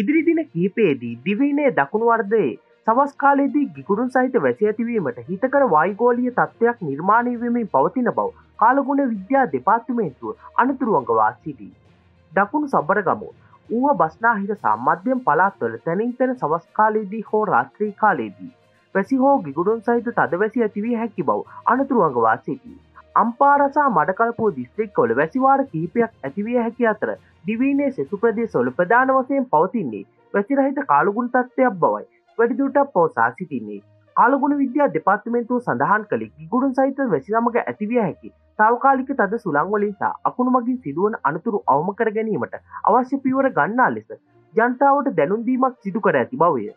ඉදිරිදින කීපයේදී දිවයිනේ දකුණු වර්ධයේ සවස් කාලයේදී ගිගුරුන් සහිත වැසි ඇතිවීමට හිතකර වායුගෝලීය තත්ත්වයක් නිර්මාණය වෙමින් පවතින බව කාලගුණ විද්‍යා දෙපාර්තමේන්තුව අනුතුරු අංගවා සිටී. දකුණු සබරගම ඌව බස්නාහිර සහ මධ්‍යම පළාත්වල තනින් තන සවස් කාලයේදී හෝ රාත්‍රී කාලයේදී වැසි හෝ ගිගුරුන් සහිත තදවැසි ඇතිවී හැකි බව අනුතුරු අංගවා සිටී. අම්පාර සහ මඩකලපුව දිස්ත්‍රික්කවල වැසි වාර කිහිපයක් ඇතිවිය හැකි අතර දිවයිනේ සෙසු ප්‍රදේශවල ප්‍රධාන වශයෙන් පවතින්නේ වැසිරහිත කාලගුණ තත්ත්වයක් බවයි වැඩිදුරටත් පවසා සිටින්නේ. කාලගුණ විද්‍යා දෙපාර්තමේන්තුව සඳහන් කළේ ගිගුරුන් සහිත වැසි සමග ඇතිවිය හැකි තාවකාලික තද සුළං වලින් සහ අකුණු මගින් සිදුවන අනතුරු අවම කර ගැනීමට අවශ්‍ය පියවර ගන්නා ලෙස ජනතාවට දැනුම් දීමක් සිදු කර ඇති බවය.